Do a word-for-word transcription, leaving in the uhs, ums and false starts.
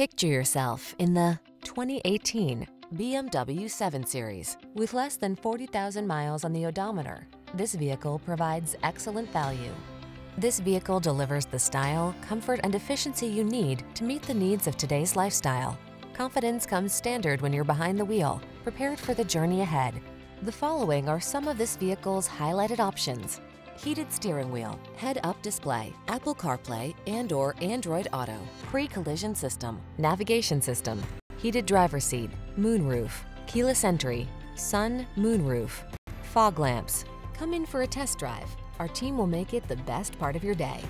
Picture yourself in the twenty eighteen B M W seven series. With less than forty thousand miles on the odometer, this vehicle provides excellent value. This vehicle delivers the style, comfort, and efficiency you need to meet the needs of today's lifestyle. Confidence comes standard when you're behind the wheel, prepared for the journey ahead. The following are some of this vehicle's highlighted options: heated steering wheel, head-up display, Apple CarPlay and/or Android Auto, pre-collision system, navigation system, heated driver's seat, moonroof, keyless entry, sun moonroof, fog lamps. Come in for a test drive. Our team will make it the best part of your day.